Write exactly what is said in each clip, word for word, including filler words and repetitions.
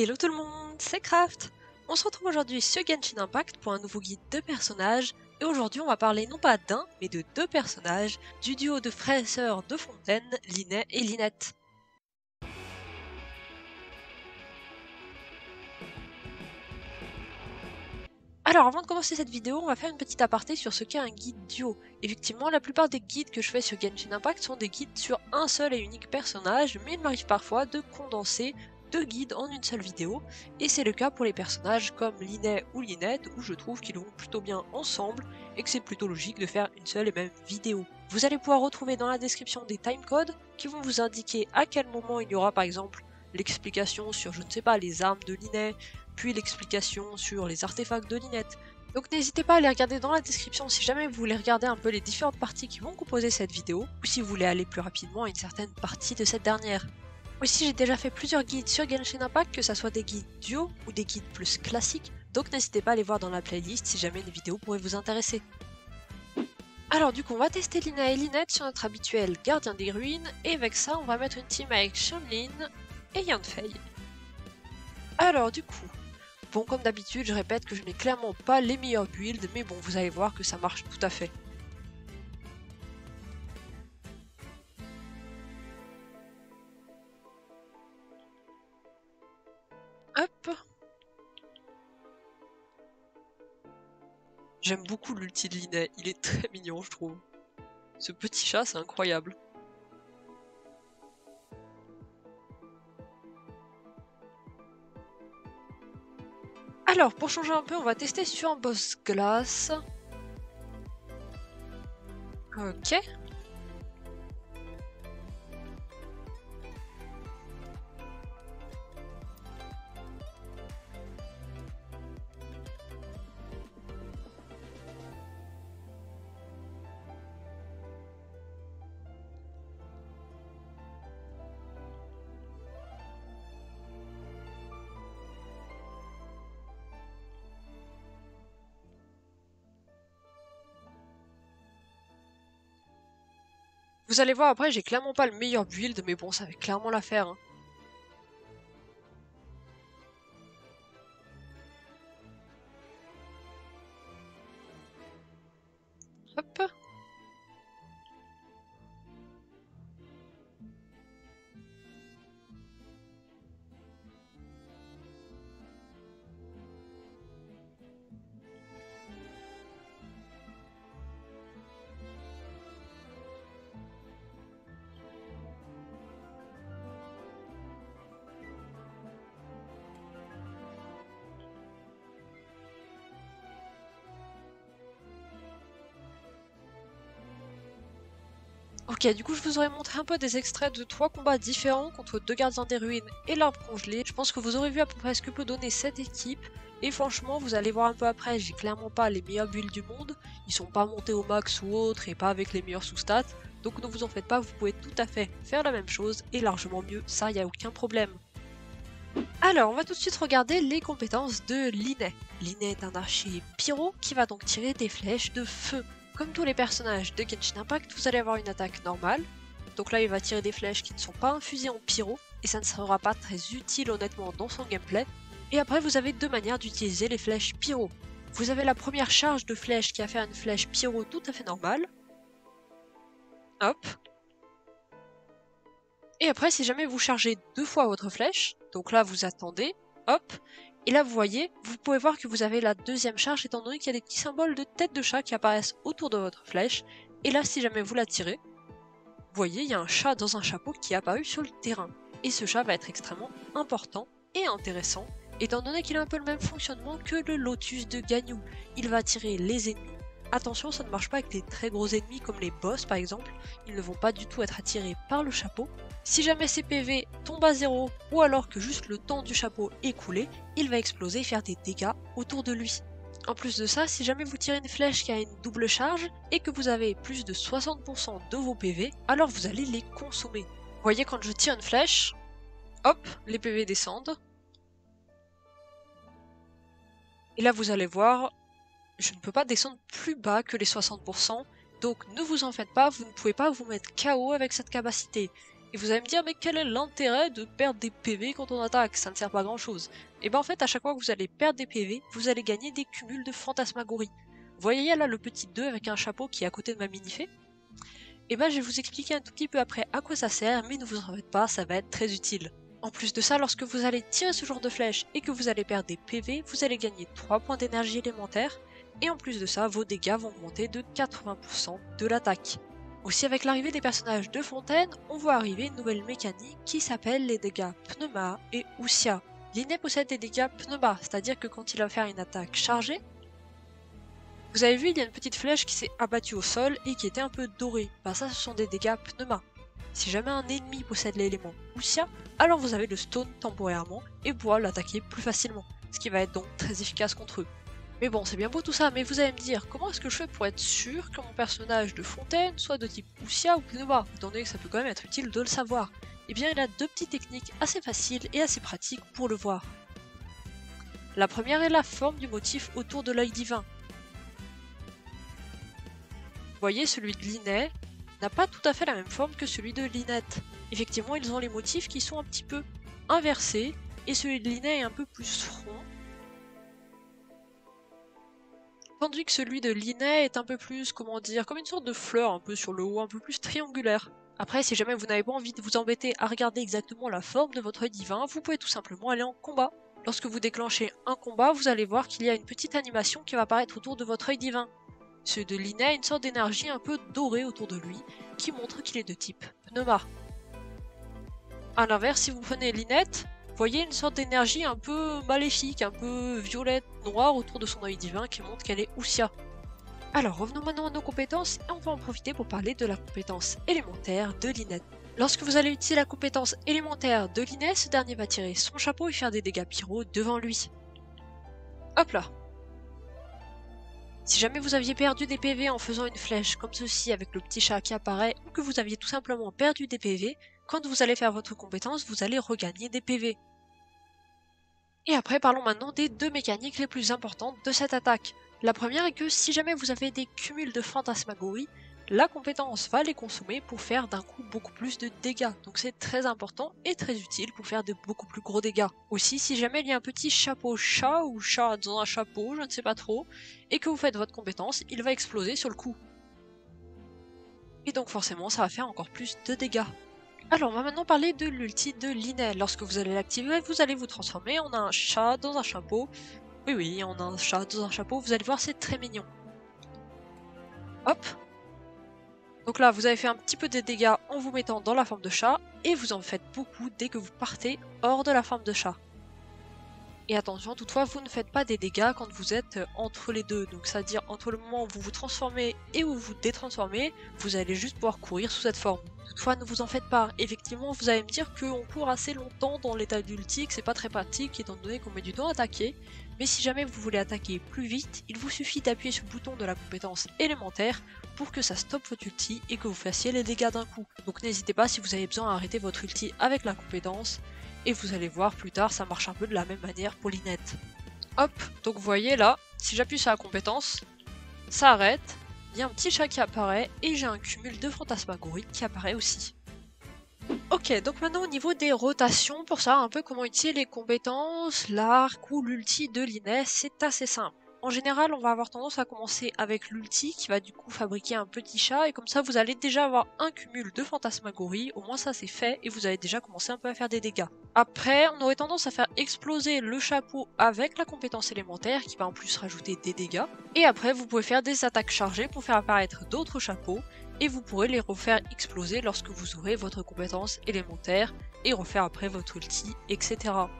Hello tout le monde, c'est Kraft. On se retrouve aujourd'hui sur Genshin Impact pour un nouveau guide de personnages, et aujourd'hui on va parler non pas d'un, mais de deux personnages, du duo de frères et sœurs de Fontaine, Lyney et Linette. Alors avant de commencer cette vidéo, on va faire une petite aparté sur ce qu'est un guide duo. Effectivement, la plupart des guides que je fais sur Genshin Impact sont des guides sur un seul et unique personnage, mais il m'arrive parfois de condenser deux guides en une seule vidéo, et c'est le cas pour les personnages comme Lyney ou Linette, où je trouve qu'ils vont plutôt bien ensemble et que c'est plutôt logique de faire une seule et même vidéo. Vous allez pouvoir retrouver dans la description des timecodes qui vont vous indiquer à quel moment il y aura par exemple l'explication sur je ne sais pas les armes de Lyney, puis l'explication sur les artefacts de Linette. Donc n'hésitez pas à aller regarder dans la description si jamais vous voulez regarder un peu les différentes parties qui vont composer cette vidéo, ou si vous voulez aller plus rapidement à une certaine partie de cette dernière. Aussi, j'ai déjà fait plusieurs guides sur Genshin Impact, que ce soit des guides duo ou des guides plus classiques, donc n'hésitez pas à les voir dans la playlist si jamais une vidéo pourrait vous intéresser. Alors du coup, on va tester Lyney et Linette sur notre habituel gardien des ruines, et avec ça, on va mettre une team avec Chun-Li et Yanfei. Alors du coup, bon comme d'habitude, je répète que je n'ai clairement pas les meilleurs builds, mais bon, vous allez voir que ça marche tout à fait. Hop. J'aime beaucoup l'ulti de Lyney, il est très mignon je trouve. Ce petit chat c'est incroyable. Alors pour changer un peu, on va tester sur un boss glace. Ok. Vous allez voir, après j'ai clairement pas le meilleur build, mais bon ça fait clairement l'affaire. Hein. Hop. Ok, du coup je vous aurais montré un peu des extraits de trois combats différents contre deux gardiens des ruines et l'arbre congelé. Je pense que vous aurez vu à peu près ce que peut donner cette équipe. Et franchement, vous allez voir un peu après, j'ai clairement pas les meilleurs builds du monde. Ils sont pas montés au max ou autre et pas avec les meilleurs sous-stats. Donc ne vous en faites pas, vous pouvez tout à fait faire la même chose et largement mieux, ça y a aucun problème. Alors, on va tout de suite regarder les compétences de Lyney. Lyney est un archer pyro qui va donc tirer des flèches de feu. Comme tous les personnages de Genshin Impact, vous allez avoir une attaque normale, donc là il va tirer des flèches qui ne sont pas infusées en pyro, et ça ne sera pas très utile honnêtement dans son gameplay. Et après vous avez deux manières d'utiliser les flèches pyro. Vous avez la première charge de flèche qui va faire une flèche pyro tout à fait normale. Hop. Et après si jamais vous chargez deux fois votre flèche, donc là vous attendez, hop. Et là vous voyez, vous pouvez voir que vous avez la deuxième charge étant donné qu'il y a des petits symboles de tête de chat qui apparaissent autour de votre flèche. Et là si jamais vous la tirez, vous voyez il y a un chat dans un chapeau qui est apparu sur le terrain. Et ce chat va être extrêmement important et intéressant étant donné qu'il a un peu le même fonctionnement que le lotus de Ganyu. Il va attirer les ennemis. Attention, ça ne marche pas avec des très gros ennemis comme les boss par exemple, ils ne vont pas du tout être attirés par le chapeau. Si jamais ses P V tombent à zéro ou alors que juste le temps du chapeau est coulé, il va exploser et faire des dégâts autour de lui. En plus de ça, si jamais vous tirez une flèche qui a une double charge et que vous avez plus de soixante pour cent de vos P V, alors vous allez les consommer. Vous voyez quand je tire une flèche, hop, les P V descendent. Et là vous allez voir, je ne peux pas descendre plus bas que les soixante pour cent, donc ne vous en faites pas, vous ne pouvez pas vous mettre K O avec cette capacité. Et vous allez me dire, mais quel est l'intérêt de perdre des P V quand on attaque? Ça ne sert pas à grand chose. Et bien en fait, à chaque fois que vous allez perdre des P V, vous allez gagner des cumuls de fantasmagorie. Vous voyez là le petit deux avec un chapeau qui est à côté de ma minifée? Et ben je vais vous expliquer un tout petit peu après à quoi ça sert, mais ne vous en faites pas, ça va être très utile. En plus de ça, lorsque vous allez tirer ce genre de flèche et que vous allez perdre des P V, vous allez gagner trois points d'énergie élémentaire. Et en plus de ça, vos dégâts vont augmenter de quatre-vingts pour cent de l'attaque. Aussi, avec l'arrivée des personnages de Fontaine, on voit arriver une nouvelle mécanique qui s'appelle les dégâts Pneuma et Ousia. Linette possède des dégâts Pneuma, c'est-à-dire que quand il va faire une attaque chargée, vous avez vu, il y a une petite flèche qui s'est abattue au sol et qui était un peu dorée. Bah ça, ce sont des dégâts Pneuma. Si jamais un ennemi possède l'élément Ousia, alors vous avez le stone temporairement et pourra l'attaquer plus facilement, ce qui va être donc très efficace contre eux. Mais bon, c'est bien beau tout ça, mais vous allez me dire, comment est-ce que je fais pour être sûr que mon personnage de Fontaine soit de type Ousia ou Pneuma, étant donné que ça peut quand même être utile de le savoir? Eh bien, il a deux petites techniques assez faciles et assez pratiques pour le voir. La première est la forme du motif autour de l'œil divin. Vous voyez, celui de Linette n'a pas tout à fait la même forme que celui de Linette. Effectivement, ils ont les motifs qui sont un petit peu inversés, et celui de Linette est un peu plus rond, tandis que celui de Linette est un peu plus, comment dire, comme une sorte de fleur un peu sur le haut, un peu plus triangulaire. Après, si jamais vous n'avez pas envie de vous embêter à regarder exactement la forme de votre divin, vous pouvez tout simplement aller en combat. Lorsque vous déclenchez un combat, vous allez voir qu'il y a une petite animation qui va apparaître autour de votre œil divin. Celui de Linette a une sorte d'énergie un peu dorée autour de lui, qui montre qu'il est de type Pneuma. A l'inverse, si vous prenez Linette, vous voyez une sorte d'énergie un peu maléfique, un peu violette, noire autour de son œil divin qui montre qu'elle est Ousia. Alors revenons maintenant à nos compétences et on va en profiter pour parler de la compétence élémentaire de Linette. Lorsque vous allez utiliser la compétence élémentaire de Linette, ce dernier va tirer son chapeau et faire des dégâts pyro devant lui. Hop là! Si jamais vous aviez perdu des P V en faisant une flèche comme ceci avec le petit chat qui apparaît, ou que vous aviez tout simplement perdu des P V, quand vous allez faire votre compétence, vous allez regagner des P V. Et après, parlons maintenant des deux mécaniques les plus importantes de cette attaque. La première est que si jamais vous avez des cumuls de fantasmagorie, la compétence va les consommer pour faire d'un coup beaucoup plus de dégâts. Donc c'est très important et très utile pour faire de beaucoup plus gros dégâts. Aussi, si jamais il y a un petit chapeau chat ou chat dans un chapeau, je ne sais pas trop, et que vous faites votre compétence, il va exploser sur le coup. Et donc forcément, ça va faire encore plus de dégâts. Alors on va maintenant parler de l'ulti de Linette. Lorsque vous allez l'activer, vous allez vous transformer en un chat dans un chapeau. Oui oui, en un chat dans un chapeau, vous allez voir, c'est très mignon. Hop. Donc là, vous avez fait un petit peu de dégâts en vous mettant dans la forme de chat, et vous en faites beaucoup dès que vous partez hors de la forme de chat. Et attention, toutefois, vous ne faites pas des dégâts quand vous êtes entre les deux. Donc c'est-à-dire entre le moment où vous vous transformez et où vous vous détransformez, vous allez juste pouvoir courir sous cette forme. Toutefois, ne vous en faites pas. Effectivement, vous allez me dire qu'on court assez longtemps dans l'état d'ulti, que c'est pas très pratique étant donné qu'on met du temps à attaquer. Mais si jamais vous voulez attaquer plus vite, il vous suffit d'appuyer sur le bouton de la compétence élémentaire pour que ça stoppe votre ulti et que vous fassiez les dégâts d'un coup. Donc n'hésitez pas si vous avez besoin à arrêter votre ulti avec la compétence. Et vous allez voir plus tard, ça marche un peu de la même manière pour Linette. Hop, donc vous voyez là, si j'appuie sur la compétence, ça arrête, il y a un petit chat qui apparaît et j'ai un cumul de fantasmagorie qui apparaît aussi. Ok, donc maintenant au niveau des rotations, pour savoir un peu comment utiliser les compétences, l'arc ou l'ulti de Linette, c'est assez simple. En général, on va avoir tendance à commencer avec l'ulti qui va du coup fabriquer un petit chat et comme ça vous allez déjà avoir un cumul de fantasmagorie, au moins ça c'est fait et vous allez déjà commencer un peu à faire des dégâts. Après, on aurait tendance à faire exploser le chapeau avec la compétence élémentaire qui va en plus rajouter des dégâts. Et après, vous pouvez faire des attaques chargées pour faire apparaître d'autres chapeaux et vous pourrez les refaire exploser lorsque vous aurez votre compétence élémentaire et refaire après votre ulti, et cetera.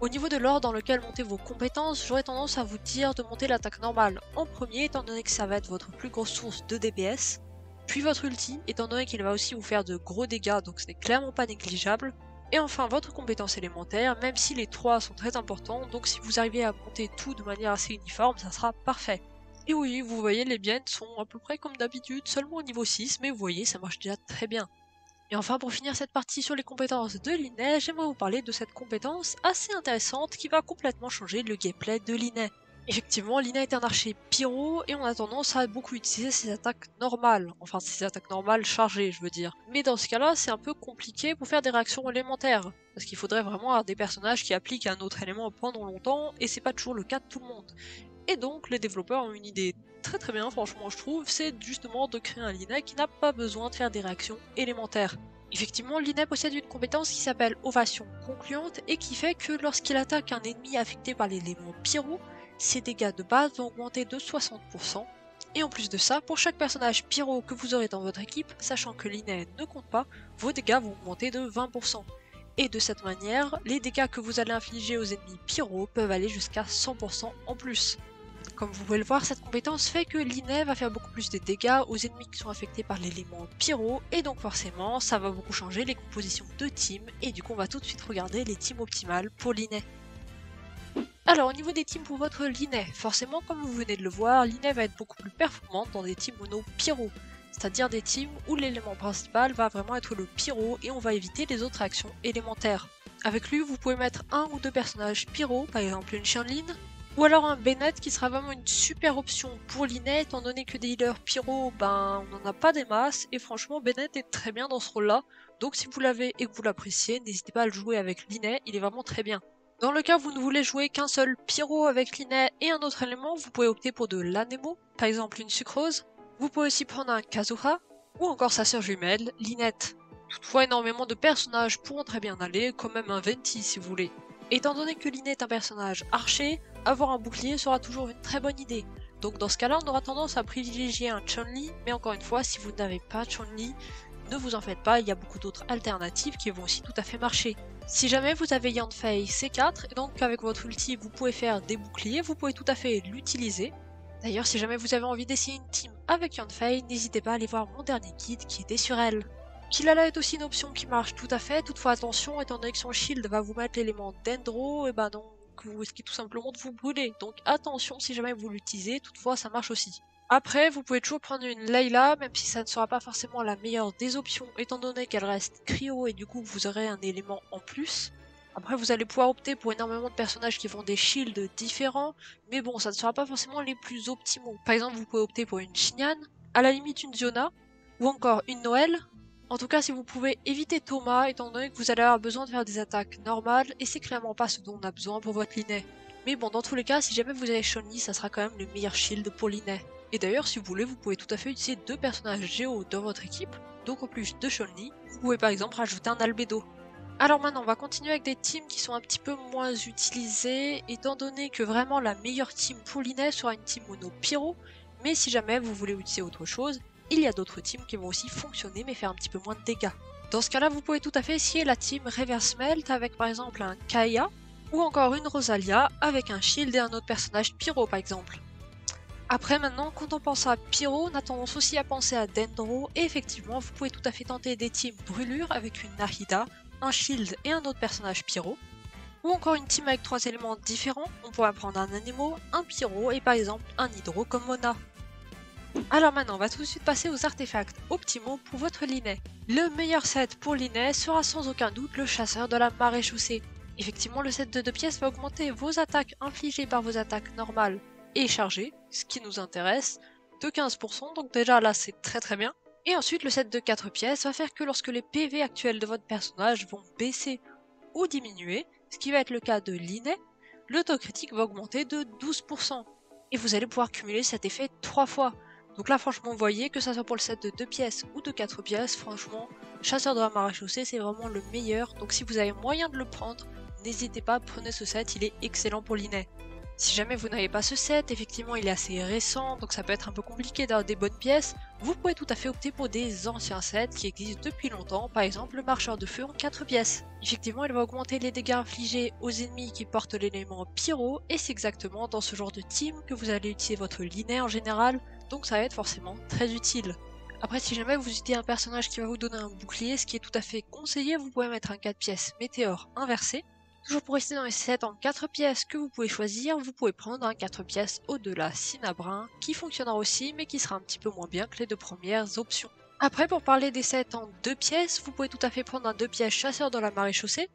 Au niveau de l'ordre dans lequel monter vos compétences, j'aurais tendance à vous dire de monter l'attaque normale en premier, étant donné que ça va être votre plus grosse source de D P S, puis votre ulti, étant donné qu'il va aussi vous faire de gros dégâts, donc ce n'est clairement pas négligeable, et enfin votre compétence élémentaire, même si les trois sont très importants, donc si vous arrivez à monter tout de manière assez uniforme, ça sera parfait. Et oui, vous voyez, les miennes sont à peu près comme d'habitude, seulement au niveau six, mais vous voyez, ça marche déjà très bien. Et enfin, pour finir cette partie sur les compétences de Linette, j'aimerais vous parler de cette compétence assez intéressante qui va complètement changer le gameplay de Linette. Effectivement, Lina est un archer pyro et on a tendance à beaucoup utiliser ses attaques normales, enfin ses attaques normales chargées je veux dire. Mais dans ce cas-là, c'est un peu compliqué pour faire des réactions élémentaires, parce qu'il faudrait vraiment avoir des personnages qui appliquent un autre élément pendant longtemps, et c'est pas toujours le cas de tout le monde. Et donc les développeurs ont une idée très très bien, franchement je trouve, c'est justement de créer un Lina qui n'a pas besoin de faire des réactions élémentaires. Effectivement, Linette possède une compétence qui s'appelle Ovation concluante et qui fait que lorsqu'il attaque un ennemi affecté par l'élément pyro, ses dégâts de base vont augmenter de soixante pour cent. Et en plus de ça, pour chaque personnage pyro que vous aurez dans votre équipe, sachant que Linette ne compte pas, vos dégâts vont augmenter de vingt pour cent. Et de cette manière, les dégâts que vous allez infliger aux ennemis pyro peuvent aller jusqu'à cent pour cent en plus. Comme vous pouvez le voir, cette compétence fait que Linette va faire beaucoup plus de dégâts aux ennemis qui sont affectés par l'élément pyro, et donc forcément, ça va beaucoup changer les compositions de team, et du coup on va tout de suite regarder les teams optimales pour Linette. Alors au niveau des teams pour votre Linette, forcément comme vous venez de le voir, Linette va être beaucoup plus performante dans des teams mono pyro, c'est-à-dire des teams où l'élément principal va vraiment être le pyro, et on va éviter les autres actions élémentaires. Avec lui, vous pouvez mettre un ou deux personnages pyro, par exemple une Chun-Li, ou alors un Bennett qui sera vraiment une super option pour Linette, étant donné que des healers pyro, ben on n'en a pas des masses, et franchement Bennett est très bien dans ce rôle là, donc si vous l'avez et que vous l'appréciez, n'hésitez pas à le jouer avec Linette, il est vraiment très bien. Dans le cas où vous ne voulez jouer qu'un seul pyro avec Linette et un autre élément, vous pouvez opter pour de l'anémo, par exemple une Sucrose, vous pouvez aussi prendre un Kazuha, ou encore sa sœur jumelle, Linette. Toutefois énormément de personnages pourront très bien aller, comme même un Venti si vous voulez. Étant donné que Linette est un personnage archer, avoir un bouclier sera toujours une très bonne idée. Donc dans ce cas-là, on aura tendance à privilégier un Chun-Li, mais encore une fois, si vous n'avez pas Chun-Li, ne vous en faites pas, il y a beaucoup d'autres alternatives qui vont aussi tout à fait marcher. Si jamais vous avez Yanfei C quatre, et donc avec votre ulti vous pouvez faire des boucliers, vous pouvez tout à fait l'utiliser. D'ailleurs, si jamais vous avez envie d'essayer une team avec Yanfei, n'hésitez pas à aller voir mon dernier guide qui était sur elle. Killala est aussi une option qui marche tout à fait, toutefois attention, étant donné que son shield va vous mettre l'élément dendro, et ben donc vous risquez tout simplement de vous brûler, donc attention si jamais vous l'utilisez, toutefois ça marche aussi. Après, vous pouvez toujours prendre une Layla, même si ça ne sera pas forcément la meilleure des options, étant donné qu'elle reste cryo et du coup vous aurez un élément en plus. Après vous allez pouvoir opter pour énormément de personnages qui font des shields différents, mais bon ça ne sera pas forcément les plus optimaux. Par exemple vous pouvez opter pour une Xingyan, à la limite une Ziona, ou encore une Noël. En tout cas, si vous pouvez éviter Thomas, étant donné que vous allez avoir besoin de faire des attaques normales, et c'est clairement pas ce dont on a besoin pour votre Linette. Mais bon, dans tous les cas, si jamais vous avez Chun-Li, ça sera quand même le meilleur shield pour Linette. Et d'ailleurs, si vous voulez, vous pouvez tout à fait utiliser deux personnages géo dans votre équipe, donc en plus de Chun-Li, vous pouvez par exemple rajouter un Albedo. Alors maintenant, on va continuer avec des teams qui sont un petit peu moins utilisées, étant donné que vraiment la meilleure team pour Linette sera une team mono pyro, mais si jamais vous voulez utiliser autre chose, il y a d'autres teams qui vont aussi fonctionner mais faire un petit peu moins de dégâts. Dans ce cas-là, vous pouvez tout à fait essayer la team Reverse Melt avec par exemple un Kaeya ou encore une Rosalia avec un shield et un autre personnage pyro par exemple. Après maintenant, quand on pense à pyro, on a tendance aussi à penser à dendro et effectivement vous pouvez tout à fait tenter des teams brûlure avec une Nahida, un shield et un autre personnage pyro. Ou encore une team avec trois éléments différents, on pourrait prendre un anemo, un pyro et par exemple un hydro comme Mona. Alors maintenant, on va tout de suite passer aux artefacts optimaux pour votre Linette. Le meilleur set pour Linette sera sans aucun doute le Chasseur de la Marée Chaussée. Effectivement, le set de deux pièces va augmenter vos attaques infligées par vos attaques normales et chargées, ce qui nous intéresse, de quinze pour cent, donc déjà là c'est très très bien. Et ensuite, le set de quatre pièces va faire que lorsque les P V actuels de votre personnage vont baisser ou diminuer, ce qui va être le cas de Linette, le taux critique va augmenter de douze pour cent. Et vous allez pouvoir cumuler cet effet trois fois. Donc là franchement vous voyez que ça soit pour le set de deux pièces ou de quatre pièces, franchement Chasseur de la Marée Chaussée c'est vraiment le meilleur, donc si vous avez moyen de le prendre, n'hésitez pas, prenez ce set, il est excellent pour Linette. Si jamais vous n'avez pas ce set, effectivement il est assez récent, donc ça peut être un peu compliqué d'avoir des bonnes pièces, vous pouvez tout à fait opter pour des anciens sets qui existent depuis longtemps, par exemple le Marcheur de Feu en quatre pièces. Effectivement il va augmenter les dégâts infligés aux ennemis qui portent l'élément pyro, et c'est exactement dans ce genre de team que vous allez utiliser votre Linette en général, donc ça va être forcément très utile. Après si jamais vous utilisez un personnage qui va vous donner un bouclier, ce qui est tout à fait conseillé, vous pouvez mettre un quatre pièces météore inversé. Toujours pour rester dans les sets en quatre pièces que vous pouvez choisir, vous pouvez prendre un quatre pièces au-delà cinabrin, qui fonctionnera aussi mais qui sera un petit peu moins bien que les deux premières options. Après pour parler des sets en deux pièces, vous pouvez tout à fait prendre un deux pièces Chasseur dans la Marée Chaussée,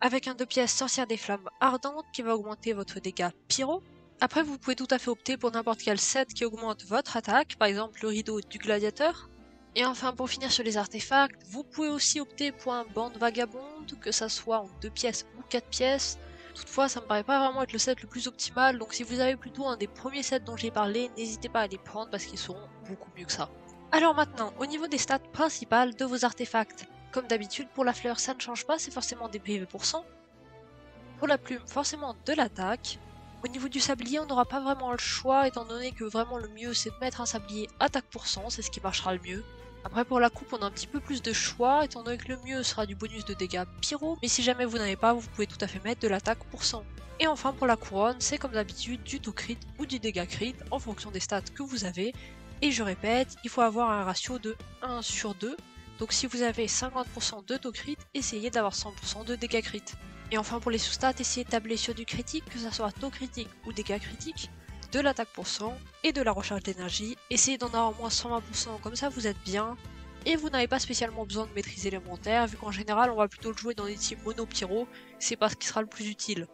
avec un deux pièces Sorcière des Flammes Ardentes qui va augmenter votre dégât pyro, Après, vous pouvez tout à fait opter pour n'importe quel set qui augmente votre attaque, par exemple le rideau du gladiateur. Et enfin, pour finir sur les artefacts, vous pouvez aussi opter pour un banc de vagabonde, que ça soit en deux pièces ou quatre pièces. Toutefois, ça me paraît pas vraiment être le set le plus optimal, donc si vous avez plutôt un des premiers sets dont j'ai parlé, n'hésitez pas à les prendre parce qu'ils seront beaucoup mieux que ça. Alors maintenant, au niveau des stats principales de vos artefacts. Comme d'habitude, pour la fleur, ça ne change pas, c'est forcément des P V pour cent. Pour la plume, forcément de l'attaque. Au niveau du sablier, on n'aura pas vraiment le choix, étant donné que vraiment le mieux c'est de mettre un sablier attaque pour cent, c'est ce qui marchera le mieux. Après pour la coupe, on a un petit peu plus de choix, étant donné que le mieux sera du bonus de dégâts pyro, mais si jamais vous n'avez pas, vous pouvez tout à fait mettre de l'attaque pour cent. Et enfin pour la couronne, c'est comme d'habitude du tout crit ou du dégâts crit, en fonction des stats que vous avez. Et je répète, il faut avoir un ratio de un sur deux, donc si vous avez cinquante pour cent de taux crit, essayez d'avoir cent pour cent de dégâts crit. Et enfin pour les sous-stats, essayez de tabler sur du critique, que ça soit taux critique ou dégâts critiques, de l'attaque pour cent et de la recharge d'énergie. Essayez d'en avoir au moins cent vingt pour cent, comme ça vous êtes bien. Et vous n'avez pas spécialement besoin de maîtriser l'élémentaire, vu qu'en général on va plutôt le jouer dans des teams mono-pyro, c'est pas ce qui sera le plus utile.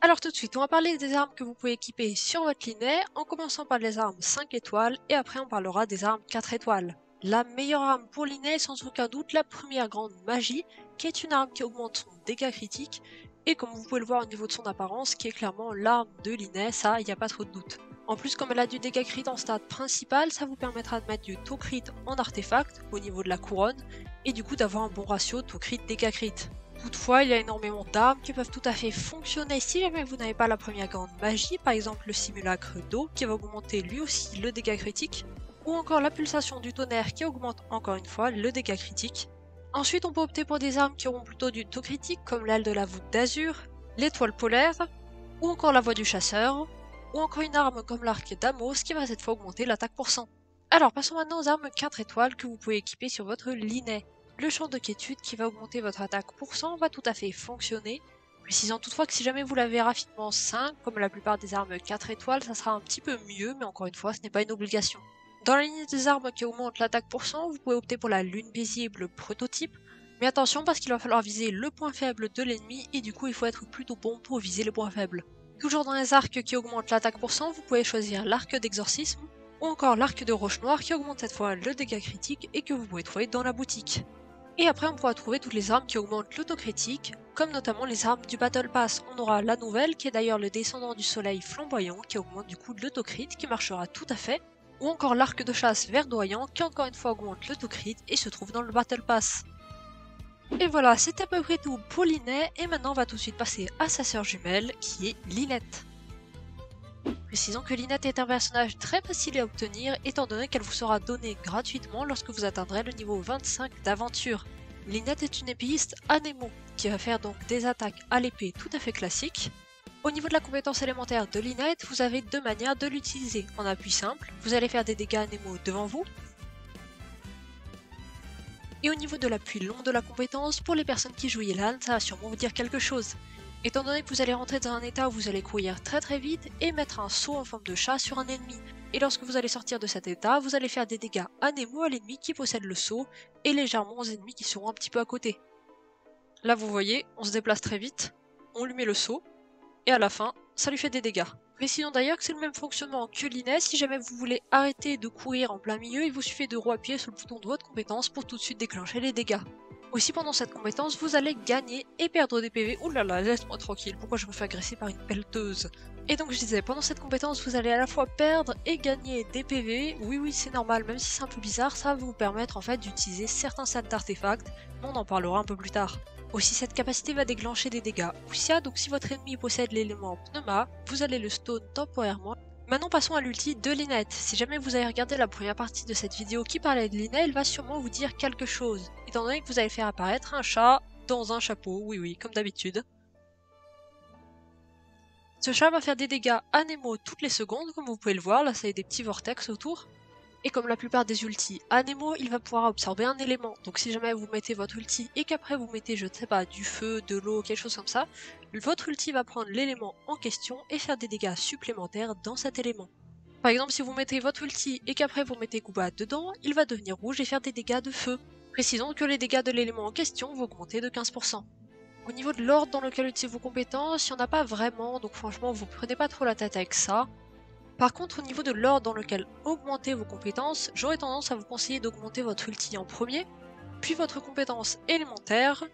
Alors tout de suite, on va parler des armes que vous pouvez équiper sur votre Linette, en commençant par les armes cinq étoiles, et après on parlera des armes quatre étoiles. La meilleure arme pour Linette est sans aucun doute la première grande magie, qui est une arme qui augmente son dégât critique, et comme vous pouvez le voir au niveau de son apparence, qui est clairement l'arme de Linette, ça il n'y a pas trop de doute. En plus, comme elle a du dégât crit en stade principal, ça vous permettra de mettre du taux crit en artefact au niveau de la couronne, et du coup d'avoir un bon ratio taux crit dégât crit. Toutefois, il y a énormément d'armes qui peuvent tout à fait fonctionner si jamais vous n'avez pas la première grande magie, par exemple le simulacre d'eau qui va augmenter lui aussi le dégât critique, ou encore la pulsation du tonnerre qui augmente encore une fois le dégât critique. Ensuite, on peut opter pour des armes qui auront plutôt du taux critique comme l'aile de la voûte d'azur, l'étoile polaire, ou encore la voix du chasseur, ou encore une arme comme l'arc d'Amos qui va cette fois augmenter l'attaque pour cent. Alors passons maintenant aux armes quatre étoiles que vous pouvez équiper sur votre Linette. Le champ de quiétude qui va augmenter votre attaque pour cent va tout à fait fonctionner, précisant toutefois que si jamais vous l'avez raffinement cinq, comme la plupart des armes quatre étoiles, ça sera un petit peu mieux, mais encore une fois ce n'est pas une obligation. Dans la ligne des armes qui augmentent l'attaque pour cent, vous pouvez opter pour la lune paisible prototype, mais attention parce qu'il va falloir viser le point faible de l'ennemi et du coup il faut être plutôt bon pour viser les points faibles. Toujours dans les arcs qui augmentent l'attaque pour cent, vous pouvez choisir l'arc d'exorcisme, ou encore l'arc de roche noire qui augmente cette fois le dégât critique et que vous pouvez trouver dans la boutique. Et après on pourra trouver toutes les armes qui augmentent l'autocritique, comme notamment les armes du Battle Pass. On aura la nouvelle qui est d'ailleurs le descendant du soleil flamboyant qui augmente du coup l'autocrit qui marchera tout à fait, ou encore l'arc de chasse verdoyant qui encore une fois augmente l'autocrit et se trouve dans le Battle Pass. Et voilà, c'est à peu près tout pour Linette et maintenant on va tout de suite passer à sa sœur jumelle qui est Linette. Précisons que Linette est un personnage très facile à obtenir étant donné qu'elle vous sera donnée gratuitement lorsque vous atteindrez le niveau vingt-cinq d'aventure. Linette est une épéiste anémo qui va faire donc des attaques à l'épée tout à fait classiques. Au niveau de la compétence élémentaire de Linette, vous avez deux manières de l'utiliser. En appui simple, vous allez faire des dégâts anémo devant vous. Et au niveau de l'appui long de la compétence, pour les personnes qui jouent Yelan, ça va sûrement vous dire quelque chose. Étant donné que vous allez rentrer dans un état où vous allez courir très très vite et mettre un saut en forme de chat sur un ennemi. Et lorsque vous allez sortir de cet état, vous allez faire des dégâts anémo à l'ennemi qui possède le saut et légèrement aux ennemis qui seront un petit peu à côté. Là vous voyez, on se déplace très vite, on lui met le saut et à la fin, ça lui fait des dégâts. Précisons d'ailleurs que c'est le même fonctionnement que Linette, si jamais vous voulez arrêter de courir en plein milieu, il vous suffit de re-appuyer sur le bouton de votre compétence pour tout de suite déclencher les dégâts. Aussi pendant cette compétence, vous allez gagner et perdre des P V. Ouh là là, laisse-moi tranquille, pourquoi je me fais agresser par une pelleteuse? Et donc je disais, pendant cette compétence, vous allez à la fois perdre et gagner des P V. Oui oui, c'est normal, même si c'est un peu bizarre, ça va vous permettre en fait d'utiliser certains sets d'artefacts, on en parlera un peu plus tard. Aussi, cette capacité va déclencher des dégâts Ousia, donc si votre ennemi possède l'élément Pneuma, vous allez le stone temporairement. Maintenant passons à l'ulti de Linette. Si jamais vous avez regardé la première partie de cette vidéo qui parlait de Linette, elle va sûrement vous dire quelque chose, étant donné que vous allez faire apparaître un chat dans un chapeau, oui oui, comme d'habitude. Ce chat va faire des dégâts anémo toutes les secondes, comme vous pouvez le voir, là ça y est des petits vortex autour. Et comme la plupart des ultis anémo, il va pouvoir absorber un élément, donc si jamais vous mettez votre ulti et qu'après vous mettez, je ne sais pas, du feu, de l'eau, quelque chose comme ça, votre ulti va prendre l'élément en question et faire des dégâts supplémentaires dans cet élément. Par exemple, si vous mettez votre ulti et qu'après vous mettez Kuba dedans, il va devenir rouge et faire des dégâts de feu. Précisons que les dégâts de l'élément en question vont augmenter de quinze pour cent. Au niveau de l'ordre dans lequel utilisez vos compétences, il n'y en a pas vraiment, donc franchement vous prenez pas trop la tête avec ça. Par contre, au niveau de l'ordre dans lequel augmenter vos compétences, j'aurais tendance à vous conseiller d'augmenter votre ulti en premier, puis votre compétence élémentaire,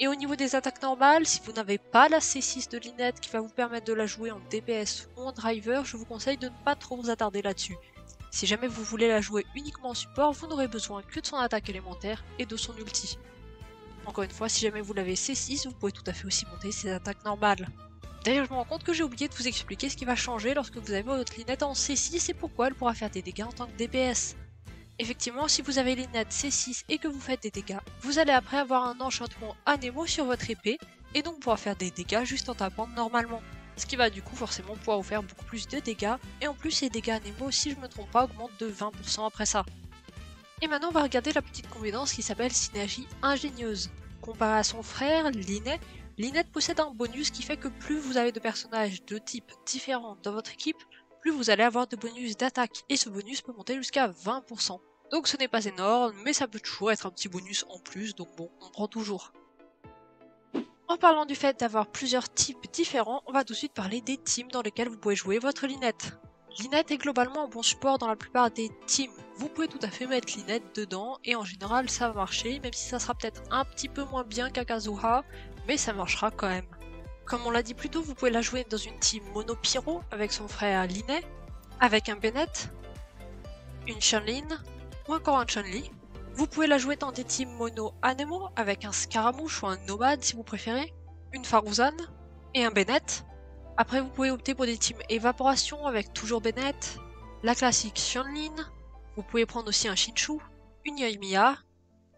et au niveau des attaques normales, si vous n'avez pas la C six de Linette qui va vous permettre de la jouer en D P S ou en driver, je vous conseille de ne pas trop vous attarder là-dessus. Si jamais vous voulez la jouer uniquement en support, vous n'aurez besoin que de son attaque élémentaire et de son ulti. Encore une fois, si jamais vous l'avez C six, vous pouvez tout à fait aussi monter ses attaques normales. D'ailleurs, je me rends compte que j'ai oublié de vous expliquer ce qui va changer lorsque vous avez votre Linette en C six et pourquoi elle pourra faire des dégâts en tant que D P S. Effectivement, si vous avez Linette C six et que vous faites des dégâts, vous allez après avoir un enchantement anémo sur votre épée et donc pouvoir faire des dégâts juste en tapant normalement. Ce qui va du coup forcément pouvoir vous faire beaucoup plus de dégâts, et en plus ces dégâts anémo, si je ne me trompe pas, augmentent de vingt pour cent après ça. Et maintenant on va regarder la petite compétence qui s'appelle Synergie Ingénieuse. Comparé à son frère, Linette, Linette possède un bonus qui fait que plus vous avez de personnages de types différents dans votre équipe, plus vous allez avoir de bonus d'attaque, et ce bonus peut monter jusqu'à vingt pour cent. Donc ce n'est pas énorme, mais ça peut toujours être un petit bonus en plus, donc bon, on prend toujours. En parlant du fait d'avoir plusieurs types différents, on va tout de suite parler des teams dans lesquels vous pouvez jouer votre Linette. Linette est globalement un bon support dans la plupart des teams. Vous pouvez tout à fait mettre Linette dedans et en général ça va marcher, même si ça sera peut-être un petit peu moins bien qu'à Kazuha, mais ça marchera quand même. Comme on l'a dit plus tôt, vous pouvez la jouer dans une team mono-pyro avec son frère Linnet, avec un Bennett, une Chun-Li ou encore un Chun-Li. Vous pouvez la jouer dans des teams mono anemo avec un Scaramouche ou un Nomade si vous préférez, une Farouzane et un Bennett. Après vous pouvez opter pour des teams évaporation avec toujours Bennett, la classique Chun-Li, vous pouvez prendre aussi un Shinchu, une Yoimiya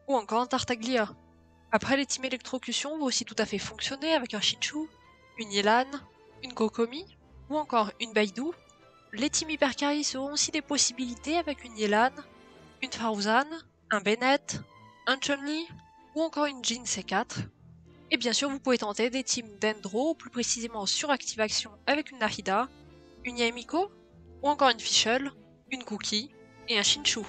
ou encore un Tartaglia. Après les teams électrocution vont aussi tout à fait fonctionner avec un Shinchu, une Yelan, une Kokomi ou encore une Baidu. Les teams hypercarry seront aussi des possibilités avec une Yelan, une Farouzane, un Bennett, un Chun-Li ou encore une Jin C quatre. Et bien sûr vous pouvez tenter des teams Dendro, plus précisément sur activation avec une Nahida, une Yamiko ou encore une Fischl, une Cookie et un Shinchu.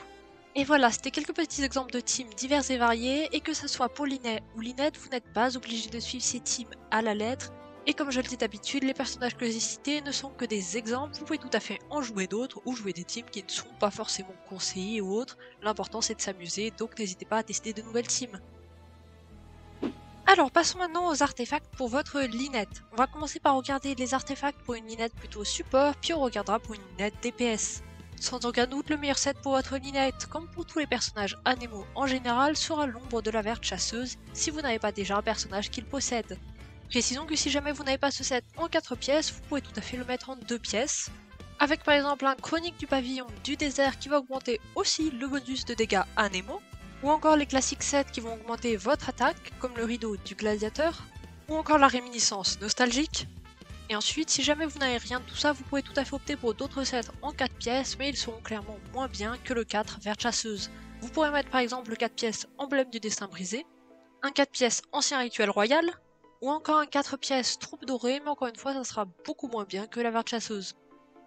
Et voilà, c'était quelques petits exemples de teams divers et variés, et que ce soit pour Linette ou Linette, vous n'êtes pas obligé de suivre ces teams à la lettre. Et comme je le dis d'habitude, les personnages que j'ai cités ne sont que des exemples, vous pouvez tout à fait en jouer d'autres ou jouer des teams qui ne sont pas forcément conseillés ou autres. L'important c'est de s'amuser, donc n'hésitez pas à tester de nouvelles teams. Alors passons maintenant aux artefacts pour votre Linette. On va commencer par regarder les artefacts pour une Linette plutôt support, puis on regardera pour une Linette D P S. Sans aucun doute, le meilleur set pour votre Linette, comme pour tous les personnages anémo en général, sera l'Ombre de la Verte Chasseuse si vous n'avez pas déjà un personnage qu'il possède. Précisons que si jamais vous n'avez pas ce set en quatre pièces, vous pouvez tout à fait le mettre en deux pièces, avec par exemple un Chronique du Pavillon du Désert qui va augmenter aussi le bonus de dégâts anémo, ou encore les classiques sets qui vont augmenter votre attaque, comme le Rideau du Gladiateur, ou encore la Réminiscence Nostalgique. Et ensuite, si jamais vous n'avez rien de tout ça, vous pouvez tout à fait opter pour d'autres sets en quatre pièces, mais ils seront clairement moins bien que le quatre Verte Chasseuse. Vous pourrez mettre par exemple le quatre pièces Emblème du Destin Brisé, un quatre pièces Ancien Rituel Royal, ou encore un quatre pièces Troupe Dorée, mais encore une fois ça sera beaucoup moins bien que la Verte Chasseuse.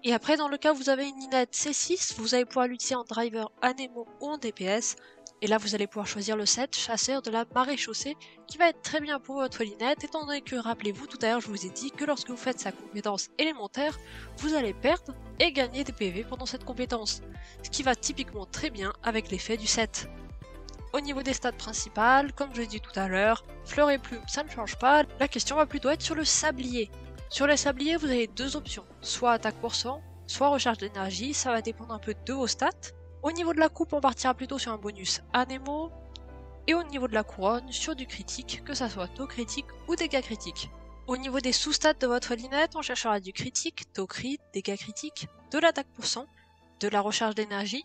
Et après, dans le cas où vous avez une Linette C six, vous allez pouvoir l'utiliser en driver anémo ou en D P S, et là vous allez pouvoir choisir le set Chasseur de la Marée Chaussée, qui va être très bien pour votre Linette, étant donné que, rappelez-vous, tout à l'heure je vous ai dit que lorsque vous faites sa compétence élémentaire, vous allez perdre et gagner des P V pendant cette compétence, ce qui va typiquement très bien avec l'effet du set. Au niveau des stats principales, comme je l'ai dit tout à l'heure, fleurs et plumes ça ne change pas, la question va plutôt être sur le sablier. Sur le sablier vous avez deux options, soit attaque pour cent, soit recharge d'énergie, ça va dépendre un peu de vos stats. Au niveau de la coupe on partira plutôt sur un bonus anémo, et au niveau de la couronne sur du critique, que ça soit taux critique ou dégâts critiques. Au niveau des sous-stats de votre Linette, on cherchera du critique, taux crit, dégâts critiques, de l'attaque pour cent, de la recharge d'énergie.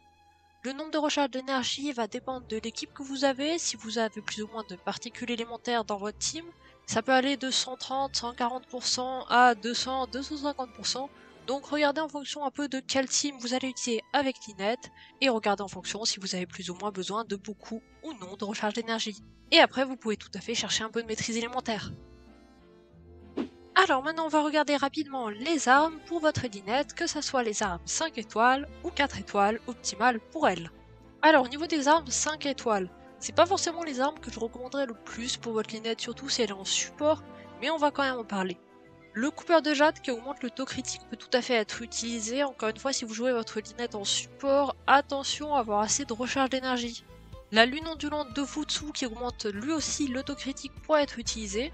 Le nombre de recharges d'énergie va dépendre de l'équipe que vous avez, si vous avez plus ou moins de particules élémentaires dans votre team, ça peut aller de cent trente à cent quarante pour cent à deux cents à deux cent cinquante pour cent, donc regardez en fonction un peu de quel team vous allez utiliser avec Linette, et regardez en fonction si vous avez plus ou moins besoin de beaucoup ou non de recharge d'énergie. Et après vous pouvez tout à fait chercher un peu de maîtrise élémentaire. Alors maintenant on va regarder rapidement les armes pour votre Linette, que ce soit les armes cinq étoiles ou quatre étoiles optimales pour elle. Alors au niveau des armes cinq étoiles, C'est pas forcément les armes que je recommanderais le plus pour votre Linette, surtout si elle est en support, mais on va quand même en parler. Le coupeur de jade qui augmente le taux critique peut tout à fait être utilisé, encore une fois si vous jouez votre Linette en support, attention à avoir assez de recharge d'énergie. La lune ondulante de Futsu qui augmente lui aussi le taux critique pourrait être utilisé.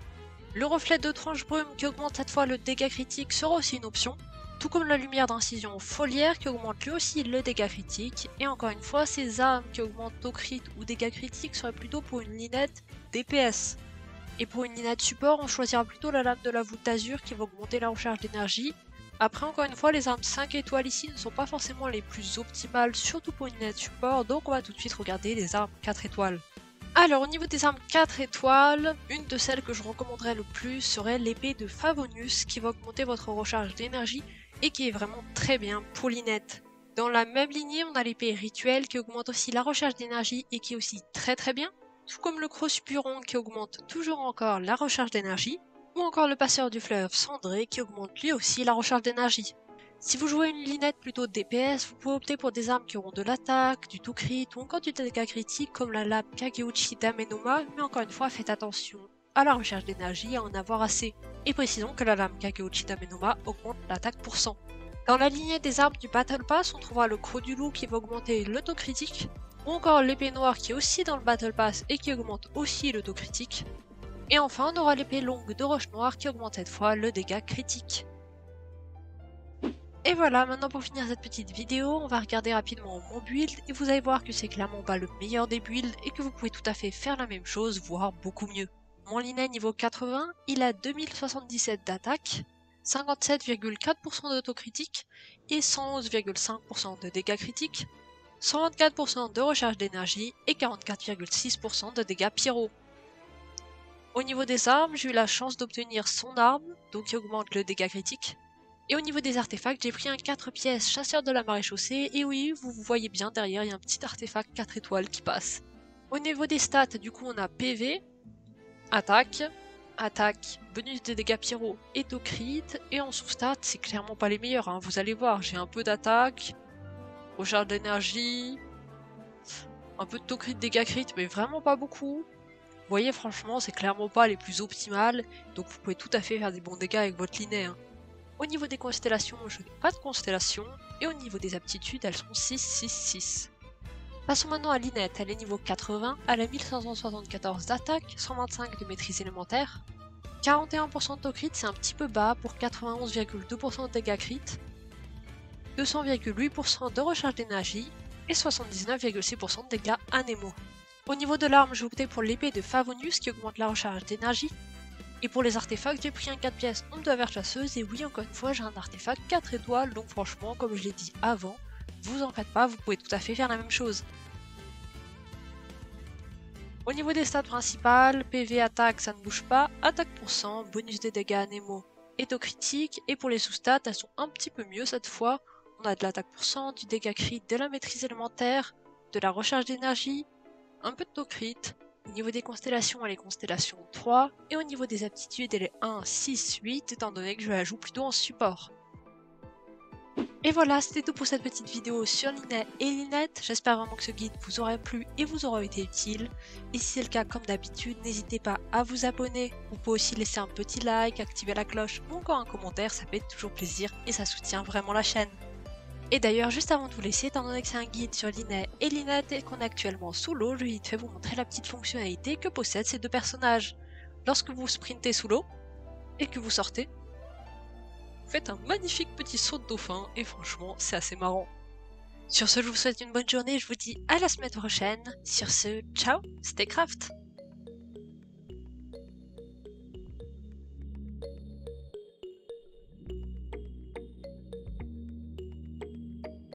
Le reflet de tranche brume qui augmente cette fois le dégât critique sera aussi une option, tout comme la lumière d'incision foliaire qui augmente lui aussi le dégât critique, et encore une fois ces armes qui augmentent taux crit ou dégât critique seraient plutôt pour une Linette D P S. Et pour une Linette support, on choisira plutôt la lame de la voûte d'azur qui va augmenter la recharge d'énergie. Après encore une fois, les armes cinq étoiles ici ne sont pas forcément les plus optimales, surtout pour une Linette support, donc on va tout de suite regarder les armes quatre étoiles. Alors au niveau des armes quatre étoiles, une de celles que je recommanderais le plus serait l'épée de Favonius qui va augmenter votre recharge d'énergie et qui est vraiment très bien pour Linette. Dans la même lignée, on a l'épée rituelle qui augmente aussi la recharge d'énergie et qui est aussi très très bien. Tout comme le Cross-Puron qui augmente toujours encore la recharge d'énergie, ou encore le Passeur du Fleuve Cendré qui augmente lui aussi la recharge d'énergie. Si vous jouez une Linette plutôt D P S, vous pouvez opter pour des armes qui auront de l'attaque, du tout crit ou encore du dégât critique comme la lame Kageuchi d'Amenoma, mais encore une fois faites attention à la recharge d'énergie et à en avoir assez. Et précisons que la lame Kageuchi d'Amenoma augmente l'attaque pour cent. Dans la lignée des armes du Battle Pass, on trouvera le Croc du Loup qui va augmenter le taux critique, ou encore l'épée noire qui est aussi dans le Battle Pass et qui augmente aussi le taux critique. Et enfin, on aura l'épée longue de Roche Noire qui augmente cette fois le dégât critique. Et voilà, maintenant pour finir cette petite vidéo, on va regarder rapidement mon build et vous allez voir que c'est clairement pas le meilleur des builds et que vous pouvez tout à fait faire la même chose, voire beaucoup mieux. Mon Linette niveau quatre-vingts, il a deux mille soixante-dix-sept d'attaque, cinquante-sept virgule quatre pour cent d'autocritique et cent onze virgule cinq pour cent de dégâts critiques, cent vingt-quatre pour cent de recharge d'énergie et quarante-quatre virgule six pour cent de dégâts pyro. Au niveau des armes, j'ai eu la chance d'obtenir son arme, donc qui augmente le dégât critique. Et au niveau des artefacts, j'ai pris un quatre pièces Chasseur de la Marée Chaussée, et oui, vous vous voyez bien derrière, il y a un petit artefact quatre étoiles qui passe. Au niveau des stats, du coup on a P V, attaque, attaque, bonus de dégâts pyro et taux crit, et en sous-stats, c'est clairement pas les meilleurs, hein. Vous allez voir, j'ai un peu d'attaque, recharge d'énergie, un peu de taux crit, dégâts crit, mais vraiment pas beaucoup. Vous voyez, franchement, c'est clairement pas les plus optimales, donc vous pouvez tout à fait faire des bons dégâts avec votre Linette. Hein. Au niveau des constellations, je n'ai pas de constellation, et au niveau des aptitudes, elles sont six, six, six. Passons maintenant à Linette, elle est niveau quatre-vingts, elle a mille cinq cent soixante-quatorze d'attaque, cent vingt-cinq de maîtrise élémentaire, quarante et un pour cent de taux crit, c'est un petit peu bas pour quatre-vingt-onze virgule deux pour cent de dégâts crit, deux cents virgule huit pour cent de recharge d'énergie et soixante-dix-neuf virgule six pour cent de dégâts anémo. Au niveau de l'arme, j'ai opté pour l'épée de Favonius qui augmente la recharge d'énergie. Et pour les artefacts, j'ai pris un quatre pièces Ombre de la Verte Chasseuse. Et oui, encore une fois, j'ai un artefact quatre étoiles. Donc franchement, comme je l'ai dit avant, vous en faites pas, vous pouvez tout à fait faire la même chose. Au niveau des stats principales, P V attaque, ça ne bouge pas. Attaque pour cent, bonus des dégâts anémo et taux critique. Et pour les sous-stats, elles sont un petit peu mieux cette fois. On a de l'attaque pour cent, du dégât crit, de la maîtrise élémentaire, de la recharge d'énergie, un peu de taux crit. Au niveau des constellations, elle est constellation trois, et au niveau des aptitudes, elle est un, six, huit, étant donné que je la joue plutôt en support. Et voilà, c'était tout pour cette petite vidéo sur Linette et Linette. J'espère vraiment que ce guide vous aura plu et vous aura été utile. Et si c'est le cas, comme d'habitude, n'hésitez pas à vous abonner. Vous pouvez aussi laisser un petit like, activer la cloche ou encore un commentaire, ça fait toujours plaisir et ça soutient vraiment la chaîne. Et d'ailleurs, juste avant de vous laisser, étant donné que c'est un guide sur Linette et Linette et qu'on est actuellement sous l'eau, je vais vite fait vous montrer la petite fonctionnalité que possèdent ces deux personnages. Lorsque vous sprintez sous l'eau et que vous sortez, vous faites un magnifique petit saut de dauphin et franchement, c'est assez marrant. Sur ce, je vous souhaite une bonne journée, je vous dis à la semaine prochaine. Sur ce, ciao, c'était Kraft.